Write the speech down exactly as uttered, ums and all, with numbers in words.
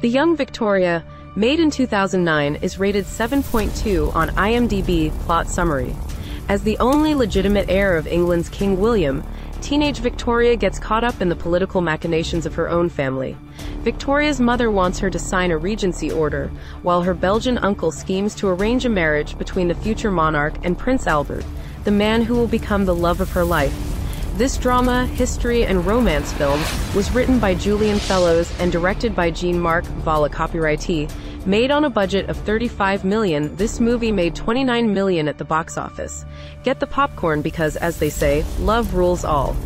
The Young Victoria, made in two thousand nine, is rated seven point two on IMDb plot summary. As the only legitimate heir of England's King William, teenage Victoria gets caught up in the political machinations of her own family. Victoria's mother wants her to sign a regency order, while her Belgian uncle schemes to arrange a marriage between the future monarch and Prince Albert, the man who will become the love of her life. This drama, history, and romance film was written by Julian Fellowes and directed by Jean-Marc Vallée, copyrightee. Made on a budget of thirty-five million dollars, this movie made twenty-nine million dollars at the box office. Get the popcorn because, as they say, love rules all.